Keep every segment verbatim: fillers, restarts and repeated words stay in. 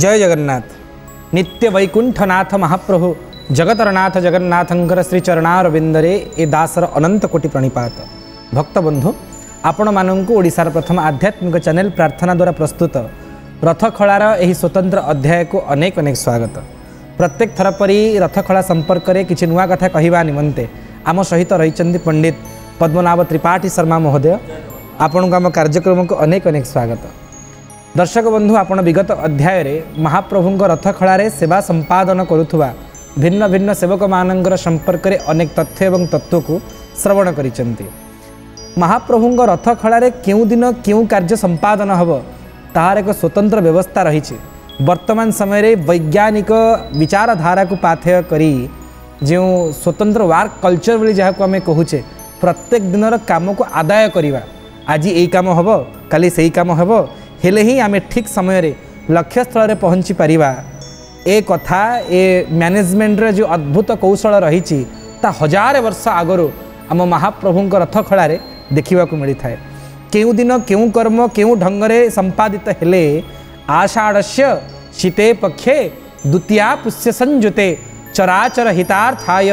जय जगन्नाथ। नित्य वैकुंठनाथ महाप्रभु जगतरनाथ जगन्नाथंकर श्रीचरणारविंदरे ए दासर अनंत कोटि प्रणिपात। भक्तबंधु आपण मानंकु ओडिसार प्रथम आध्यात्मिक चैनल प्रार्थना द्वारा प्रस्तुत रथखळार एही स्वतंत्र अध्याय को अनेक अनेक स्वागत। प्रत्येक थर परि रथखळा संपर्क में किछि नुआ कथा कहिबा निमंते आम सहित रहिचंदी पंडित पद्मनाभ त्रिपाठी शर्मा महोदय। आपण आम कार्यक्रम को अनेक अनेक स्वागत। दर्शक बंधु, आपण विगत अध्याय रे महाप्रभु रथखळा रे सेवा संपादन करुवा भिन्न भिन्न सेवक मानंकर संपर्क में अनेक तथ्य एवं तत्व को श्रवण करिसेंती। महाप्रभुंग रथखळा रे केउ दिन केउ कार्य संपादन हब तार एक स्वतंत्र व्यवस्था रही है। वर्तमान समय रे वैज्ञानिक विचारधारा को पाथेय करी जो स्वतंत्र वर्क कल्चर बोली जहाँ को आमे कहुचे प्रत्येक दिनर काम को आदाय करिवा। आज यही काम हब, काली सेही काम हब, हेले ही आमे ठीक समय रे लक्ष्य स्थल रे पहुँची पारिबा। ए कथा ए मैनेजमेंट रे जो अद्भुत कौशल रही हजार वर्ष आगरो आम महाप्रभु रथखळा रे देखा मिलता है। केउ दिन केउ कर्म केउ ढंगरे संपादित हेले आषाढ़स्य शीते पक्षे द्वितीया पुष्य संयुते चराचर हितार्थाय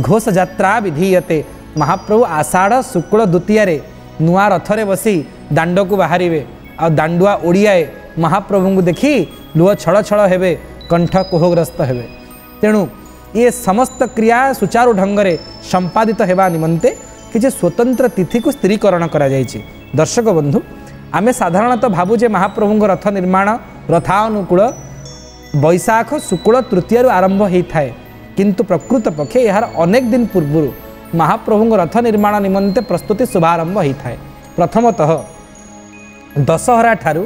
घोष यात्रा विधीयते। महाप्रभु आषाढ़ शुक्ल द्वितीया रे नुआ रथरे बसी दांड को बाहरिवे। आ दांडुआ ओडियाए महाप्रभु को देखी लुह छल छल हेबे, कंठ कोहग्रस्त हेबे। तेणु ये समस्त क्रिया सुचारू ढंगरे संपादित हेबा निमंते कि स्वतंत्र तिथि को स्थिरीकरण करा जायछि। दर्शक बंधु, आमे साधारणतः भावु जे महाप्रभु रथ निर्माण रथानुकूल बैशाख शुक्ल तृतीय आरंभ होता है, किंतु प्रकृत पक्षे यार अनेक दिन पूर्व महाप्रभु रथ निर्माण निमंते प्रस्तुति शुभारंभ होता है। प्रथमतः दशहरा ठारू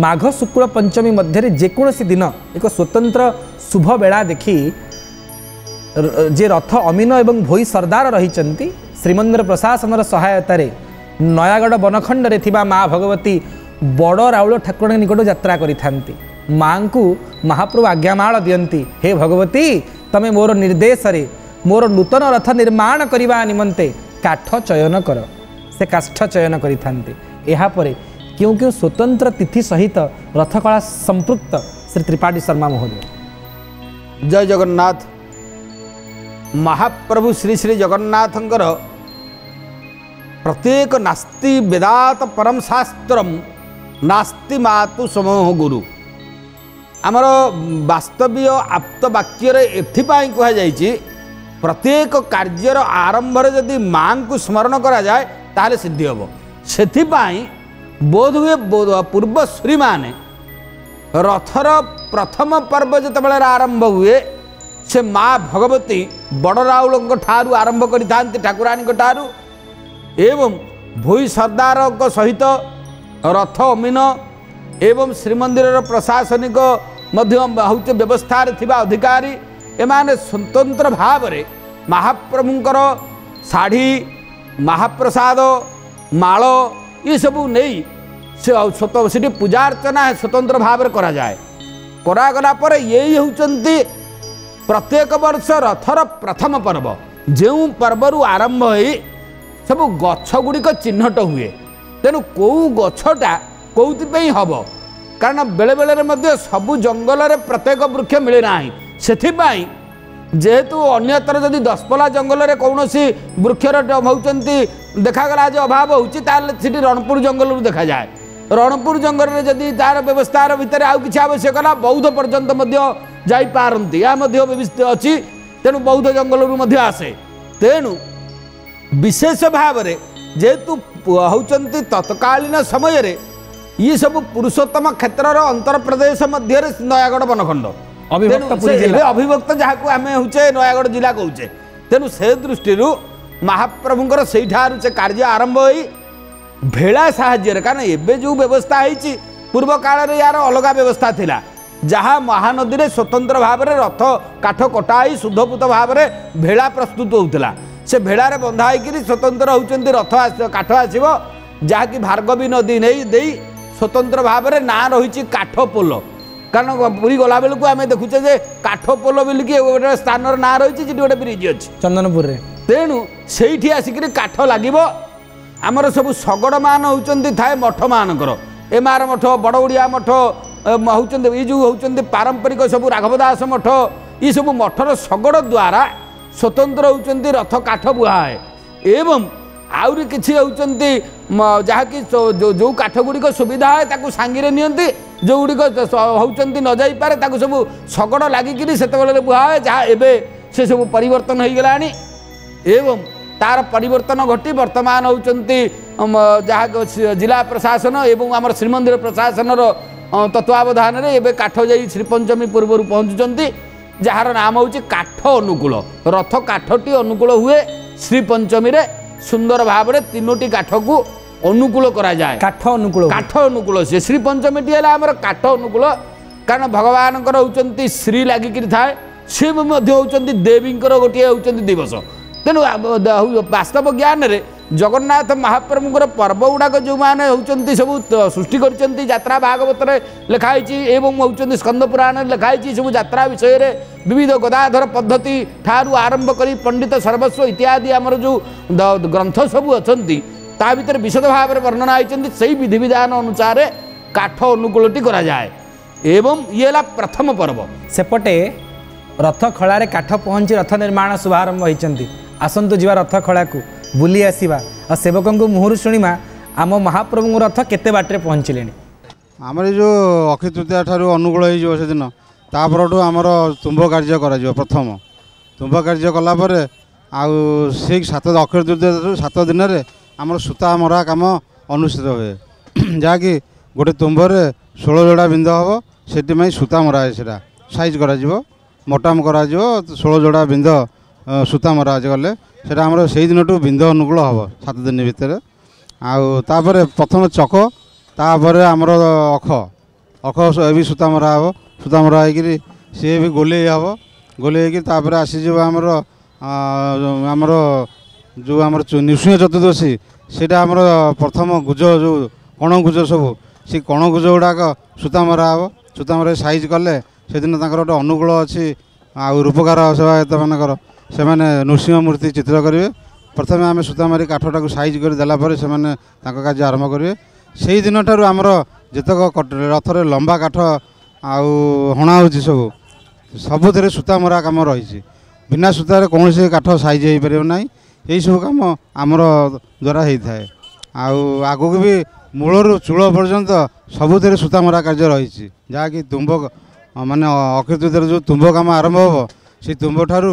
माघ शुक्ल पंचमी मध्य जेकोसी दिन एक स्वतंत्र शुभ बेला देखी जे रथ अमीन एवं भोई सरदार रही श्रीमंदिर प्रशासन सहायत नयागढ़ वनखंड रे थिबा माँ भगवती बड़ राउल ठाकुर निकट यात्रा करी थांती। माँ को महाप्रभु आज्ञामाल दियंती, हे भगवती तमे मोर निर्देश रे मोर नूतन रथ निर्माण करने निमंते काठ चयन कर। से काष्ठ चयन करी थांती। एहा परे क्यों क्यों स्वतंत्र तिथि सहित रथकला संपृक्त श्री त्रिपाठी शर्मा महोदय। जय जगन्नाथ। महाप्रभु श्री श्री जगन्नाथंकर प्रत्येक नास्ति वेदात परम शास्त्रम नास्ति मातु समूह गुरु आमर वास्तव्य आप्त वाक्य रे एथिपाई कहा जायछि प्रत्येक कार्यर आरंभ रे यदि माँ को स्मरण करा जाय ताले सिद्धि होबो। सेथिपाई बोध हुए पूर्व श्री माने रथर प्रथम पर्व जतबेला आरंभ हुए से माँ भगवती बड़ राउल ठारू आरंभ करी थांती ठाकुरानी ठारू एवं भोई सरदार सहित रथ अमीन एवं श्रीमंदिर प्रशासनिक मध्य व्यवस्था थिबा अधिकारी एमाने स्वतंत्र भाव रे महाप्रभुंकर साड़ी महाप्रसाद माल ये सबू नहीं से पूजा अर्चना स्वतंत्र भाव रे करा जाए। करा गला पर यही होचंती प्रत्येक वर्ष रथर प्रथम पर्व जो पर्वर आरंभ हो सब गुड़िक चिह्नट हुए। तेणु कौ गछटा कौपाई हम कारण बेले बेले सबू जंगल में प्रत्येक वृक्ष मिले ना से जेहेतु अन्तर जदि दसपला जंगल में कौन वृक्षर होती देखागला आज अभाव होती रणपुर जंगल देखा जाए। रणपुर जंगल में जदि तार व्यवस्था भितर आउ कि आवश्यक है बौद्ध पर्यंत जाई पारंती या मध्य व्यवस्थित अच्छी तेणु बौद्ध जंगल मध्य आसे। तेणु विशेष भाव में जेहेतु होती तत्कालीन समय रे ये सब पुरुषोत्तम क्षेत्र अंतर प्रदेश मध्य नयागढ़ वनखंड अभिभक्त जहाँ आम होचे नयागढ़ जिला कौचे। तेणु से दृष्टि महाप्रभुंर से कार्य आरंभ हो भेड़ा साहय कारण एवं जो व्यवस्था होती पूर्व काल यार अलग व्यवस्था थी जहाँ महानदी में स्वतंत्र भाव में रथ काठ कटाई शुद्धपूत भाव में भेड़ा प्रस्तुत होता से भेड़े बंधाई स्वतंत्र होती रथ काठ आसव जहाँकि भार्गवी नदी नहीं दे स्वतंत्र भाव में ना रही काठ पोल कारण पूरी गला बेलू आम देखुचे जे काठ पोल बोल कि गोटे स्थान ना रही गोटे ब्रिज अच्छी चंदनपुर। तेणु से आसिक काठ लगे आमर सब सगड़ मान होती थाए मठ मानकर एमार मठ बड़उड़िया मठ हूँ ये जो हूँ पारंपरिक सब राघव दास मठ ये सब मठर सगड़ द्वारा स्वतंत्र होती रथ काठ बुहाए एवं आउरी किसी होती जहाँकि जो जो काठ गुड़िक सुविधा है ताकू सांगी नियंती जो गुड़िक होती न जापे ताकू सब सगड़ लगिकी से बुहाए जहाँ एवं से सब परिवर्तन होगला एवं तार परिवर्तन घटी वर्तमान होती जहाँ जिला प्रशासन एवं आम श्रीमंदिर प्रशासन तत्वावधान रे एबे काठ जाई श्रीपंचमी पूर्वर पहुँचुंट जार नाम होची काठ अनुकूल रथ काठटी अनुकूल हुए श्रीपंचमी रे सुंदर भाव में तीनोटी काठ को अनुकूल करा जाए काठ अनुकूल काठ अनुकूल से श्रीपंचमी टी है आमर काठ अनुकूल कारण भगवान होती श्री लगिकी थाए सी होती देवी गोटे होती दिवस तेणु वास्तव ज्ञान रे जगन्नाथ महाप्रभुर पर्व गुड़ाक जो मैंने होती सब सृष्टि करा भागवत लिखाई एवं होती स्कंद पुराण लिखाई सब यात्रा विषय में विविध गदाधर पद्धति ठारू आरंभ करी पंडित सर्वस्व इत्यादि आमर जो ग्रंथ सबू अच्छा भितर विशद भाव में वर्णना होती से विधि विधान अनुसार काठ अनुकूलटी कराए एवं ये है प्रथम पर्व सेपटे रथ खलारे काठ पहुँची रथ निर्माण शुभारंभ होती आसतु जी रथ खला को बुली आसवा और सेवक मुहर शुणा आम महाप्रभु रथ केते बाटे पहुँचले आमर जो अक्षय तृतीया ठार अनुकूल हो दिन तापर आमर तुम्भ कार्य प्रथम तुम्भ कार्य कलापर आई सात अक्षय तृतीया सात दिन में आम सूता मरा कम अनुष्ठित हुए जहाँकि गोटे तुम्भर षोल जोड़ा बिंद हम से सूता मराए सीटा सैज कर मटाम कर षोल जोड़ा बिंद सूता मरा गले आमर से दिन टू बिंद अनुकूल हम सात दिन भितर आपर प्रथम चक तापर आमर अख अख भी सूता मरा हम सूता मरा हो सी भी गोले हम गोले तापर आसीज आमर आमर जो आम नृसिंह चतुर्दशी सेटा आमर प्रथम गुज जो कणगुज सब से कणगुज गुड़ाक सूता मरा हम सूता मरा साइज कले से दिन तक गोटे अनुकूल अच्छी रूपकार सेवायत मानकर से मैंने नृसिंह मूर्ति चित्र करेंगे प्रथम आम सूता मारी काठटा को साइज कर देलापर से कार्य आरंभ करेंगे से दिन ठार आमर जतक रथर लंबा काठ आना हो सबुतिर सूता मरा कम रही बिना सूतार कौन से काठ साइज हो पार ना यू कम आमर द्वारा होता है आगू भी मूलर चूल पर्यंत सबुतिर सूता मरा कार्य रही जहाँकि तुम्ब मानने अक्षय तृतीया जो तुम्ब कम आरंभ हम से तुम्ब ठार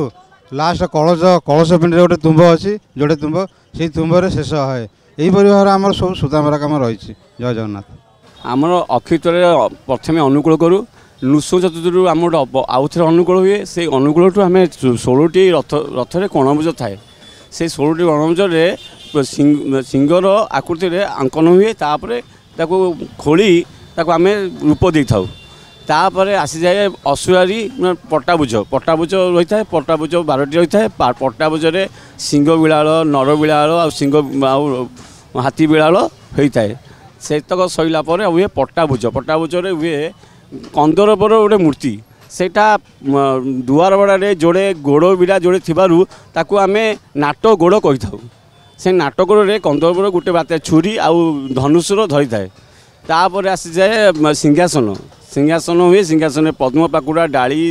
लास्ट कलश कलश पिंडी गोटे तुम्ब अच्छी जोटे तुम्ब से तुम्बे शेष है यहीपर भाव आम सब सूतामरा कम रही जय जगन्नाथ आमर अक्षय तृतीया प्रथम अनुकूल करूँ नृसिंह चतुर्थी आम गोटे आउ थे अनुकूल हुए से अनुकूल ठूँ आम षोलोटी रथ रथर कणभुज थाए से षोलोटी कणभुज सिंगर आकृति में आंकन हुए तापर ताकू खोली ताकू आम रूप दे था तापर आसी जाए अशुआरी पट्टाभुज पट्टाभुज रही है पट्टाभुज बारटी रही है पट्टाभुज सिंह विड़ाल नर विड़ाल आ सिंह हाथी विड़ाल होता है सेतक सरलापर हुए पट्टाभुज पट्टाभुज हुए कंदर पर गोटे मूर्ति सेटा दुआरबड़े जोड़े गोड़ विड़ा जोड़े थी आम नाट गोड़ कही था से नाट गोड़े कंदर पर गोटे बात छुरी आ धनुषर धरी थाए तापर आसी जाए सिंहासन सिंहासन हुए सिंहासन पद्म पाकुड़ा डाली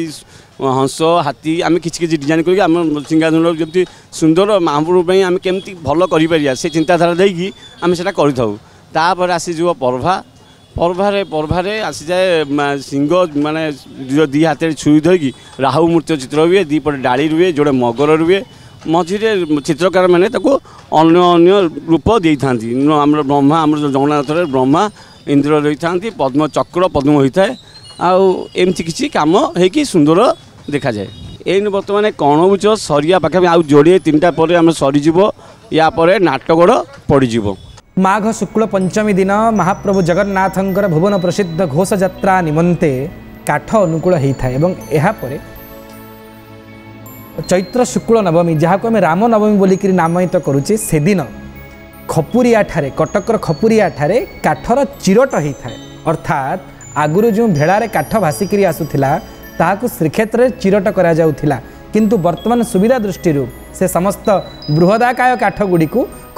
हंस हाथी आम किसी किसी डिजाइन करके सिंहासन जमी सुंदर महापुरुष आम केमती भल कर चिंताधारा देकी आम से तापर आसीजो पर्वा पर्वे पर्वे आसी जाए सिंह माने दी हाथ छुई धरिकी राहु मूर्ति चित्र हुए दीपटे डाली रुए जोड़े मगर रुए मझीरे चित्रकार मैंने रूप दे था आम ब्रह्मा आम जगन्नाथ ब्रह्मा इंद्र रही था पद्म चक्र पद्म होता है आमती किसी कम हो सुंदर देखा जाए एन बर्तमान कणभुज सरिया पाखे आउ जोड़े तीन टापर आम सरीज यापर नाटगड़ पड़ज माघ शुक्ल पंचमी दिन महाप्रभु जगन्नाथ भुवन प्रसिद्ध घोष यात्रा निमंते काठ अनुकूल होता है यापर चैत्र शुक्ल नवमी जहाँ को राम नवमी बोलिकी नामित करुचे से दिन खपुरिया ठारे कटकर खपुरिया ठारे काठर चिरोट होता है अर्थात आगुरी जो भेड़ारे काठ भासिकी आसूला ताकू श्रीक्षेत्र चिरोट करा जाउथिला किंतु वर्तमान सुविधा दृष्टि से समस्त बृहदाकाय काठ गुड़ी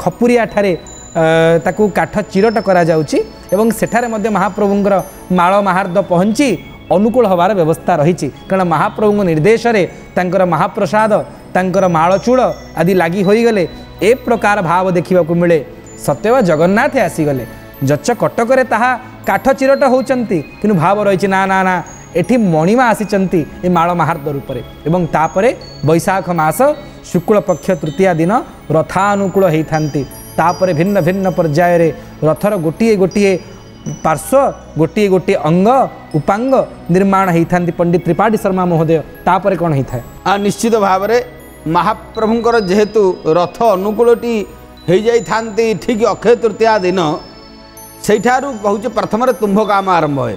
खपुरिया ठारे ताकू काठ चिरट करा जाउची एवं सेठारे मध्य महाप्रभुंकर माळ महार्द पहुंची अनुकूल हवार व्यवस्था रही कारण महाप्रभु निर्देश रे तांकर महाप्रसाद तांकर माळचूड़ आदि लागी होई गले ए प्रकार भाव देखा मिले। सत्यवा जगन्नाथ आसीगले जच्च कटक ताहा काठ चिरट होचंती किनु भाव रही ना ना ना एठी मणिमा आसीचंती ए माळ महार्द रूपरे एवं तापरे वैशाख मास शुक्ल पक्ष तृतीया दिन रथानुकूल होती तापरे भिन्न भिन्न पर्याय रे रथर गोटे गोटे पार्श्व गोटे गोटे अंग उपांग निर्माण होता पंडित त्रिपाठी शर्मा महोदय तापर कौन होता है। निश्चित भाव में महाप्रभुंर जेहेतु रथ अनुकूलटी हो जाती ठीक अक्षय तृतीया दिन से कहे प्रथम तुम्भ काम आरंभ है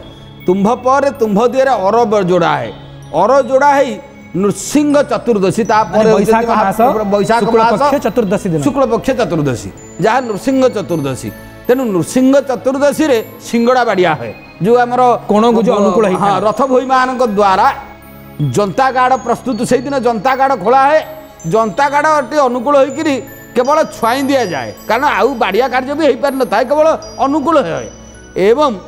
तुम्भ पर तुम्भ दिहे अर जोड़ा है अर जोड़ा है नृसिंह चतुर्दशी वैशाख पक्ष चतुर्दशी शुक्ल पक्ष चतुर्दशी जहाँ नृसिंह चतुर्दशी तेणु नृसिंह चतुर्दशी रे सिंगड़ा बाड़िया है जो आमर कोणगुज अनुकूल हाँ रथ भोई मान द्वारा जंता गाड़ प्रस्तुत से दिन जंता गाड़ खोला है जंता गाड़ टी अनुकूल होकर केवल छुआई दि जाए कारण आउ बाड़िया कार्य भी हो पार न था केवल अनुकूल है एवं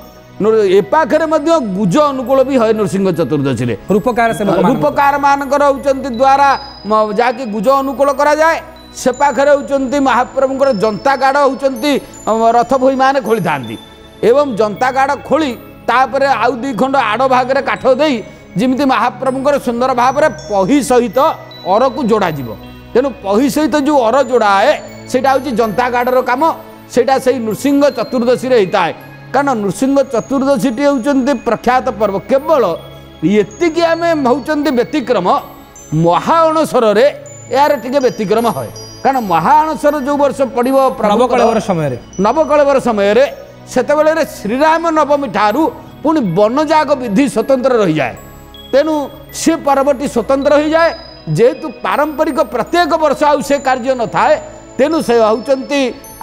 एपाखे गुज अनुकूल भी है नृसिंह चतुर्दशी रे रूपकार रूपकार मान द्वारा जहाँकि गुज अनुकूल कराए से पाखे होती महाप्रभुंर जंता गाड़ होती रथ भोई मान खोली था एवं जंता गाड़ खोली तापर आउ दुई खंड आड़ भाग काठ दे जमी महाप्रभुंर सुंदर भाव में पही सहित अर को जोड़ा तेणु पही सहित जो अर जोड़ाए से जंता गाड़ काम से नृसिंह चतुर्दशी होता है कारण नृसिंह चतुर्दशी टी होती प्रख्यात पर्व केवल ये आम होती व्यतिक्रम महाअणसर यार टे व्यतिक्रम है कारण महाअणसर जो वर्ष पड़ो नवकलेवर समय नवकलेवर समय से श्रीराम नवमी ठारू पुणी बनजाग विधि स्वतंत्र रही जाए तेणु से पर्वटी स्वतंत्र हो जाए जेहेतु पारंपरिक प्रत्येक वर्ष आउ से कार्य न थाए तेणु से होती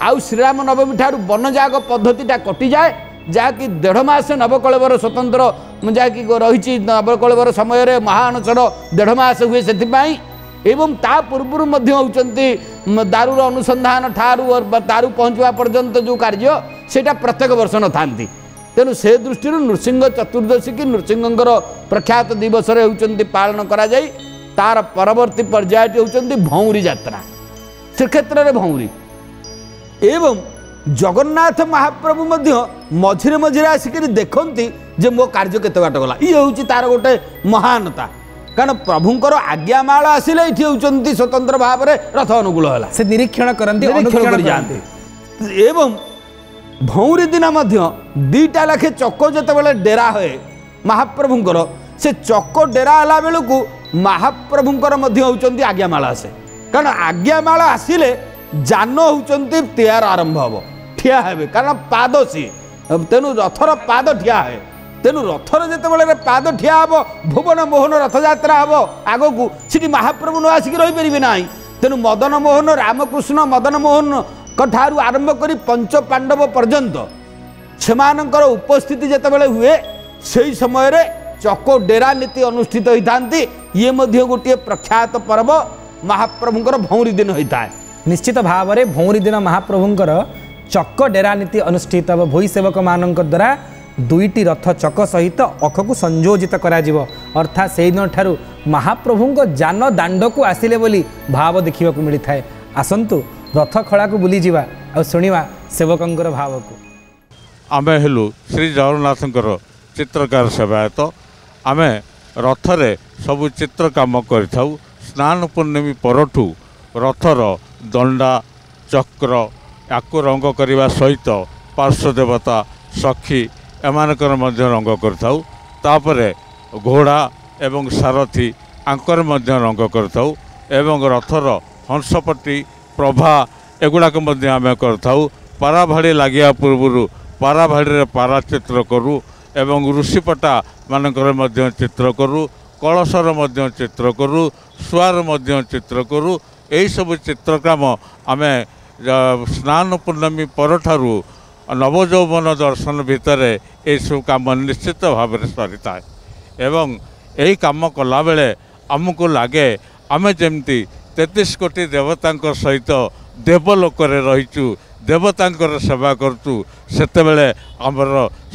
आउ श्रीराम नवमी ठारू बनजाग पद्धतिटा कटि जाए जहाँकि देढ़मास नवकलेवर स्वतंत्र जहाँकि रही नवकलेवर समय महाअणसर देढ़मास हुए से एवं ता पूर्व दारूर अनुसंधान ठारू और दारू पहुँचवा पर्यंत जो कार्य सेटा प्रत्येक वर्ष न था तेणु से दृष्टि नृसिंह चतुर्दशी की नृसिंहर प्रख्यात दिवस होती पालन कराई तार परवर्ती पर्यायटी होती भौरी यात्रा श्रीक्षेत्र में भौरी एवं जगन्नाथ महाप्रभु मझे मझे आसिक देखती जे मो कार्य केत बाट गला ये हूँ तार गोटे महानता कारण प्रभुंर आज्ञामाल आसिले ये होती स्वतंत्र भाव में रथ अनुकूल है निरीक्षण करते एवं भौरी दिन दीटा लाखे चक जो डेरा हुए महाप्रभुंर से चक डेरा है बेलू को महाप्रभुंर होती आज्ञामाल आसे कारण आज्ञामाल आसिले जान होती तेयार आरंभ हम ठिया हे कारण पाद सी तेणु रथर पाद ठिया है तेणु रथर जिते पाद ठिया हम भुवन मोहन रथ यात्रा हम आग को सीटी महाप्रभु न आसिक रहीपर ना तेणु मदन मोहन रामकृष्ण मदन मोहन ठारू आरंभ कर पंच पांडव पर्यंत से उपस्थिति जितेबाला हुए से समय चक डेरा नीति अनुष्ठित होता ये गोटे प्रख्यात पर्व महाप्रभुंर भौरी दिन होता है। निश्चित भाव में भौरी दिन महाप्रभुंर चक डेरा नीति अनुष्ठित हम भोई सेवक मान द्वारा दुईटी रथ चक सहित अख को संयोजित कर अर्थात से दिन ठारू महाप्रभुंको जान दांड को आसिले बोली भाव देखा मिलता है। आसतु रथ खला को बुली जावा और शुणा सेवकंर भाव को आमे हेलु श्री जगन्नाथंकर चित्रकार सेवायत आमे रथरे सबु चित्र काम कर स्नान पूर्णिमी परठू रथर दंडा चक्र याकू रंग करने सहित पार्श्वदेवता सखी एमानकर मध्य रंग करथाउ तापरे घोड़ा एवं सारथी आंकर मध्य रंग करथाउ एवं रथर हंसपट्टी प्रभा एगुड़ाक मध्य आमे करथाउ पाराभाड़ी लगिया पूर्वरु पाराभाड़ी पारा चित्र करूँ एवं ऋषिपटा मानकर मध्य चित्र करूँ कलशर मध्य चित्र करूँ सुआर मध्य चित्र करूँ यही सब चित्रक्रम आमे स्नान पूर्णमी परठारू नवजौवन दर्शन भितर ये सब काम निश्चित भाव में सरीता है एवं यही कम कला बेले आमको लगे आम जमी तेतीस कोटी देवता सहित देवलोक रहीचु देवतांकर सेवा करतु सेते बेले आमर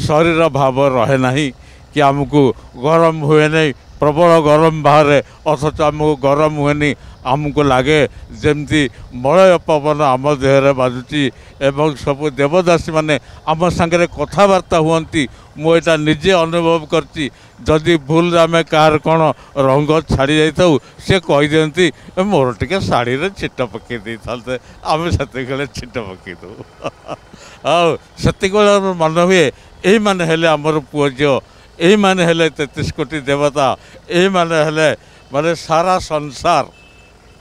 शरीर भाव रहे नहीं कि आमको गरम हुए नहीं, प्रबल गरम बाहर अथच आमको गरम हुए नहीं, आमको लगे जमती मलय पवन आम देहरे बाजुची एवं सब देवदासी मैंने आम सांगे कथबार्ता हुंती मुझे निजे अनुभव करती जदि भूल आम कार कौन रंग छाड़ी जाऊ सी कहीदि मोर टे शाढ़ी छिट पकई था आम से छिट पकई दू आती मन हुए यही मैंने आमर पुओ झील यही मैंने तेतीस कोटी देवता यही मैंने माने सारा संसार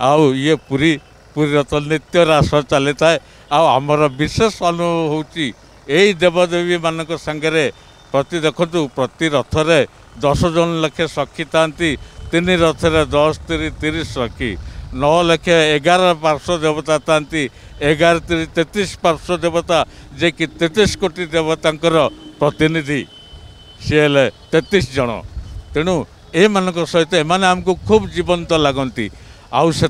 आउ ये पूरी पूरी तो नित्य रास चली थाए आमर विशेष अनुभव होची यही देवदेवी मानक संगे प्रति देखु प्रति रथरे दस जन लेखे सखी था तीन रथरे दस तीरी तीस सखी नौ लेखे एगार पार्श्व देवता था एगार तीरी तेतीस पार्श्व देवता जे कि तेतीस कोटी देवता प्रतिनिधि सी है तेतीस जन तेणु ये सहित एम आमको खूब जीवंत लगती आउ से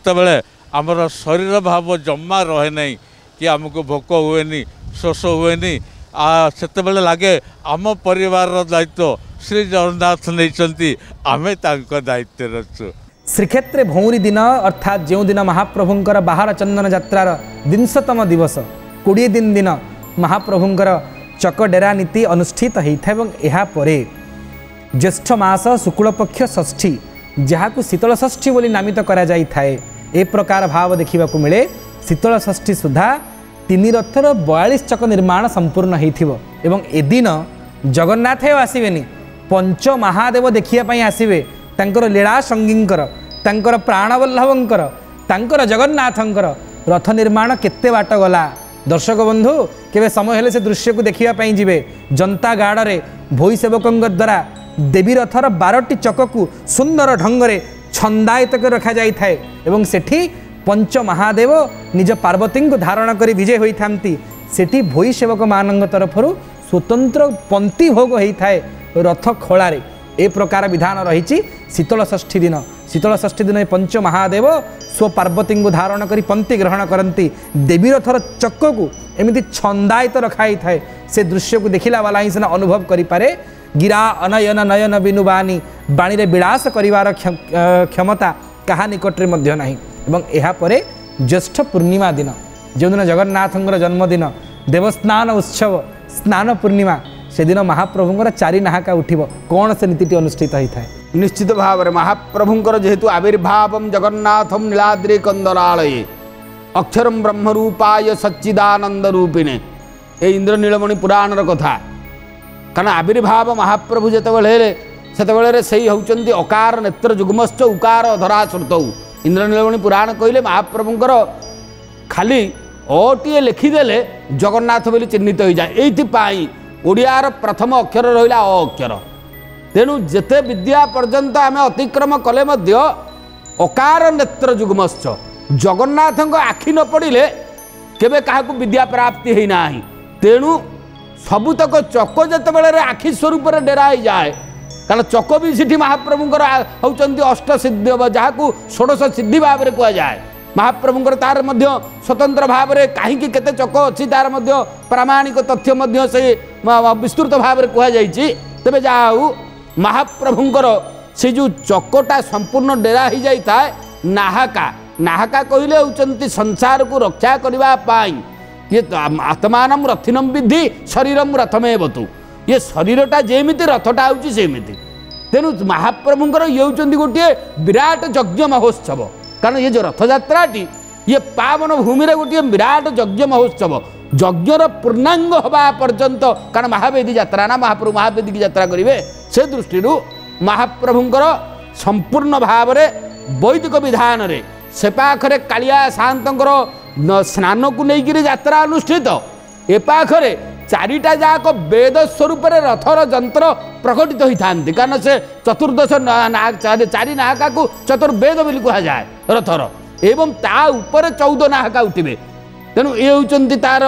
आमर शरीर भाव जमा रहे नहीं कि आमको भोक हुए शोष हुए से लगे आम परिवार दायित्व श्री जगन्नाथ नहीं आम दायित्व रचु श्रीक्षेत्र भौरी दिन अर्थात जो दिन महाप्रभुंर बाहर चंदन जात्रार विंशतम दिवस कोड़े दिन दिन महाप्रभुंर चकडरा नीति अनुष्ठित होता है और यापे ज्येष्ठ मास शुक्लपक्ष षष्ठी जहाँ को शीतल षष्ठी बोली नामित करा जाई थाए। ए प्रकार भाव देखा मिले शीतल षष्ठी सुधा तीन रथर बयालीस चक निर्माण संपूर्ण होइथिबो एवं ए दिन जगन्नाथ आसबेनी पंच महादेव देखिए आसबे तांकर लीला संगींकर तांकर प्राणवल्लभंकर तांकर जगन्नाथंकर रथ निर्माण केते बाट गला। दर्शक बंधु केवे समय हेले से दृश्य को देखिया पई जिवे जनता गाड़ रे भोई सेवकंग द्वारा देवी रथर बारटी चक को सुंदर ढंग रे छंदायत कर रखा जाई थाए एवं सेठी पंच महादेव निज पार्वती को धारण कर विजय होता सेठी भोई सेवक मान तरफ स्वतंत्र पंथी भोग होता है रथ खोलारे। ए प्रकार विधान रही शीतल षष्ठी दिन शीतल षष्ठी दिन पंच महादेव स्व पार्वती को धारण कर पंथी ग्रहण करती देवी रथर चक को एमती छंदायत रखाई थाए। से दृश्य को देखला वाला ही सीना अनुभव करें गिरा अनयन नयन बिनुवानी बाणी रे विलास करिवार क्षमता कहा निकटरे मध्य नाही। एवं एहापरे ज्येष्ठ पूर्णिमा दिन जो दिन जगन्नाथंकर जन्मदिन देवस्नान उत्सव स्नान पूर्णिमा से दिन महाप्रभुंकर चारि नाहका उठिबो कौन से नीतिटी अनुष्ठित होता है। निश्चित भाव में महाप्रभुंकर जेहेतु आविर्भाव जगन्नाथम नीलाद्रि कंदरालये अक्षरम ब्रह्म रूपाय सच्चिदानंद रूपिणे ये इंद्र नीलमणि पुराणर कथा कारण आविर्भाव महाप्रभु जितेबले से सही होती अकार नेत्र जुग्मश्च उकार धरा श्रुतौ इंद्रनीलमणि पुराण कहले महाप्रभुंकर खाली ओटीए लिखिदेले जगन्नाथ बोली चिन्हित हो जाए। ये ओडियार प्रथम अक्षर रहा अ अक्षर तेणु जेते विद्या पर्यंत आम अतिक्रम कले अकार नेत्र जुग्मश्च जगन्नाथों आखि न पड़े केबे काहाकु विद्या प्राप्ति है ना तेणु सबुतक चक जो आखि स्वरूप डेरा ही जाए कारण चक भी सीठी महाप्रभुंर होती अष्ट सिद्धि जहाँ को षोडश सिद्धि भाव में कह जाए महाप्रभुंर तार मध्य स्वतंत्र भाव में कहीं के चक अच्छी तार मध्य प्रामाणिक तथ्य से विस्तृत भाव में कहुई तेज जाऊ महाप्रभुंर से जो चकटा संपूर्ण डेरा ही जाता है नाहका नाहका कहले होती संसार को रक्षा करने ये आत्मानम रथिनम विधि शरीरम रथमेवतु ये शरीरटा जेमिति रथटा होउची सेमिति तेनु महाप्रभुंकर ये होउचंदी गोटे विराट यज्ञ महोत्सव कारण ये जो रथ यात्राटी ये पावन भूमि रे गोटे विराट यज्ञ महोत्सव यज्ञर पूर्णांग होबा पर्यंत कारण महावेदी यात्रा ना महाप्रभु महावेदी की यात्रा करिवे से दृष्टि महाप्रभुंकर संपूर्ण भाव रे वैदिक विधान रे से पाखरे कालिया सान्तर स्नान को लेकर यात्रा अनुष्ठित ए पाखरे चारिटा जाक वेद स्वरूप रथर जंत्र प्रकटित होता कारण से चतुर्दश चारि नाहका को चतुर्वेद भी कहुए रथर एवं तापर चौदह नाहका उठे तेणु ये होती तार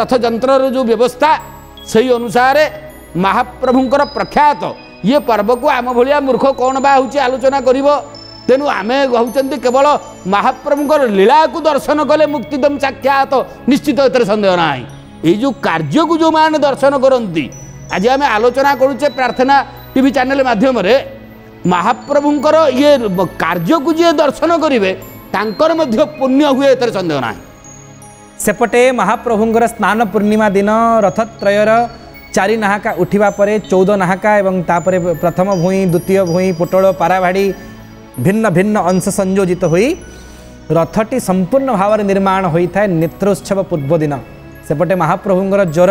रथ जंत्र जो व्यवस्था से अनुसार महाप्रभुंर प्रख्यात ये पर्व को आम भाया मूर्ख कौन बा होची आलोचना कर तेणु आमे कहते केवल महाप्रभुंर लीला को दर्शन कले मुक्तिदम साक्षात निश्चित एतर सन्देह ना। ये जो कार्य को जो मैंने दर्शन करती आज आम आलोचना करुचे प्रार्थना टीवी चैनल मध्यम महाप्रभुंर ये कार्य को जी दर्शन करेंगे तांकर मध्य पुण्य हुए एतर सन्देह ना। सेपटे महाप्रभुंर स्नान पूर्णिमा दिन रथत्रयर चारि नाहका उठिबा परे चौदह नाहका एवं तापरे प्रथम भूई द्वितीय भूई पोटल पाराभाड़ी भिन्न भिन्न अंश संयोजित होई रथटी संपूर्ण भाव निर्माण होता है। नेत्रोत्सव पूर्व दिन सेपटे महाप्रभुंर ज्वर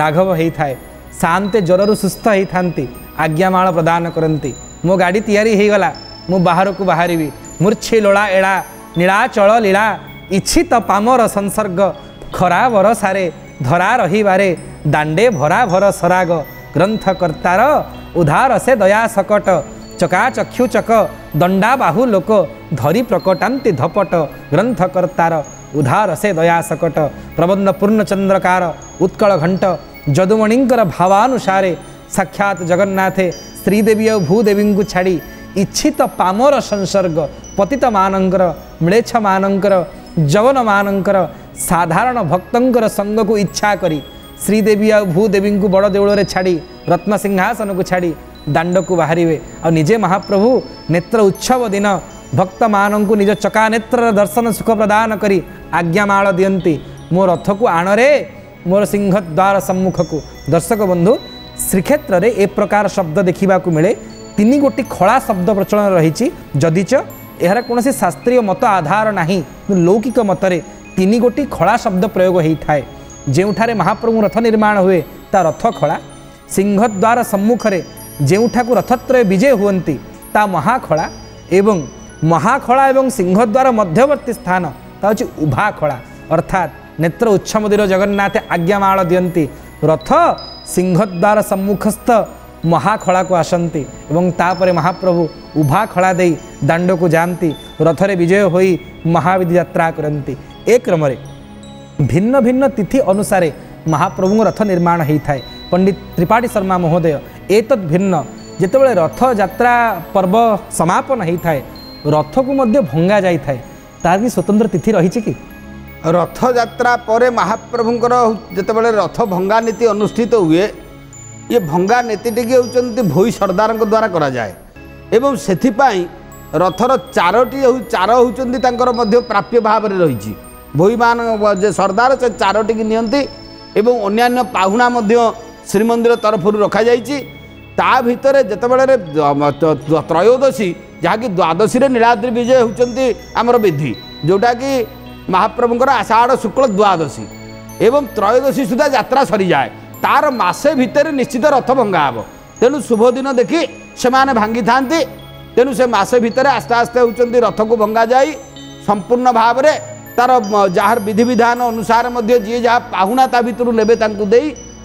लाघव होता है। सान्ते ज्वर सुस्थ होता आज्ञामाण प्रदान करती मो गाड़ी तैयारी हो गला मु बाहर को बाहर भी मूर्छे लोड़ा एड़ा नीलाचल लीला इच्छित पामर संसर्ग खरा वर सारे धरा रहीबारे दांडे भरा भर सराग ग्रंथकर्तार उधार से दया सकट चकाचक्षु चक दंडा बाहु लोक धरी प्रकटांति धपट ग्रंथकर्तार उधार से दया सकट प्रबंध पूर्णचंद्रकार उत्कल घंट जदुमणिंकर भावानुसारे साक्षात जगन्नाथे श्रीदेवी और भूदेवी को छाड़ी इच्छित पामर संसर्ग पतित मानंकर म्लेच्छ मानंकर जवन मानंकर साधारण भक्तंकर संग को इच्छा करी श्रीदेवी और भूदेवी को बड़ देवल रे छाड़ी रत्न सिंहासन को छाड़ी दांड को बाहरिवे और निजे महाप्रभु नेत्र उत्सव दिन भक्त मान को निज चका नेत्र दर्शन सुख प्रदान करी आज्ञामाल दियंती मो रथ को आणरे मोर सिंह द्वार सम्मुख को। दर्शक बंधु श्रीक्षेत्र रे ए प्रकार शब्द देखा मिले तीन गोटी खड़ा शब्द प्रचलन रही जदिच यार कौन शास्त्रीय मत आधार नहीं लौकिक मतरे तीन गोटी खड़ा शब्द प्रयोग होता है। जोठारे महाप्रभु रथ निर्माण हुए ता रथ खड़ा सिंहद्वार सम्मुखरे जेउठा को रथत्रय विजय हुअंती ता महाखला एवं महाखला एवं सिंहद्वार मध्यवर्ती स्थान ता होची उभा खला अर्थात नेत्र उच्च मंदिर जगन्नाथ आज्ञामाल दियंती रथ सिंहद्वार सम्मुखस्थ महाखला को आसंती एवं तापरे महाप्रभु उभा खला दे दांड को जानती रथरे विजय होई महाविधि यात्रा करंती। एक क्रम रे भिन्न भिन्न तिथि अनुसार महाप्रभु रथ निर्माण होता है। पंडित त्रिपाठी शर्मा महोदय एतद् भिन्न जितेबाला रथ यात्रा पर्व समापन होता है रथ को मध्य भंगा जाता है ताकि स्वतंत्र तिथि रही कि रथ यात्रा पर महाप्रभुंर जितेबाला रथ भंगा नीति अनुष्ठित हुए ये भंगा नीतिटी हूँ भोई सरदार द्वारा कराए एवं से रथर चारोटी चार हूँ प्राप्य भाव में रही भोई मान सरदार से चारोटी की नियंती एवं अन्यान्य पाहुना श्रीमंदिर तरफ रखा जातर जितेबाला त्रयोदशी जहाँकि द्वादशी नीलाद्रि विजय होती आमर विधि जोटा कि महाप्रभुंर आषाढ़ शुक्ल द्वादशी एवं त्रयोदशी सुधा यात्रा सरी जाए तार मासे भितर निश्चित रथ भंगा हे तेणु शुभ दिन देखि से भांगी था तेणु से मासे भितर आस्ते आस्ते होती रथ को भंगा जाए संपूर्ण भाव में तार जार विधि विधान अनुसार जी जहाँ पाहुना ता भू ने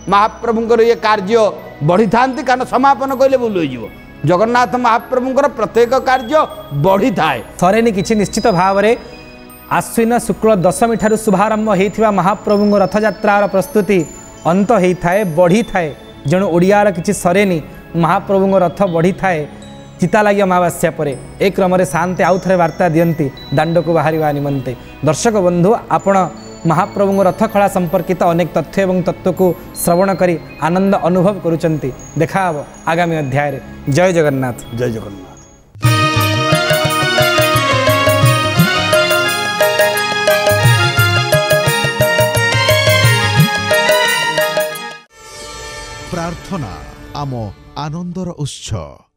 महाप्रभुंर ये कार्य बढ़ी था कारण समापन कहले भूल हो जगन्नाथ महाप्रभुंर प्रत्येक कार्य बढ़ी थाए थरेनी किछि निश्चित भाव में आश्विन शुक्ल दशमी ठारू शुभारंभ होता महाप्रभुंग रथ यात्रार प्रस्तुति अंत होता है बढ़ी थाए जेणु ओडियार किछि सरेनी महाप्रभुंग रथ बढ़ी थाए चितालागी अमावास्या पर एक क्रम में शांति आउ थे वार्ता दियंती दांड को बाहरिवा निमंते। दर्शक बंधु आपण महाप्रभुंग रथ खला संपर्कित अनेक तथ्य एवं तत्व को श्रवण करी आनंद अनुभव करुचंती। देखा हब आगामी अध्याय रे। जय जगन्नाथ। जय जगन्नाथ। प्रार्थना आमो आनंदर उत्सव।